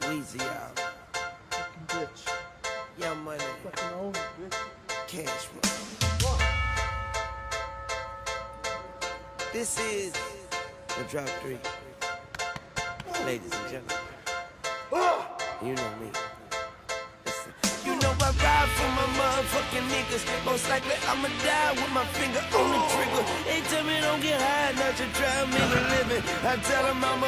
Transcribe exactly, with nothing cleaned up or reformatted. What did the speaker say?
Weezy out. Fucking bitch. Young money. Fucking old bitch. Cash Money. This is the Drop Three. Ladies and gentlemen. You know me. I ride for my motherfucking niggas. Most likely I'ma die with my finger on the trigger. They tell me don't get high, not to drive me to living. I tell them I'm a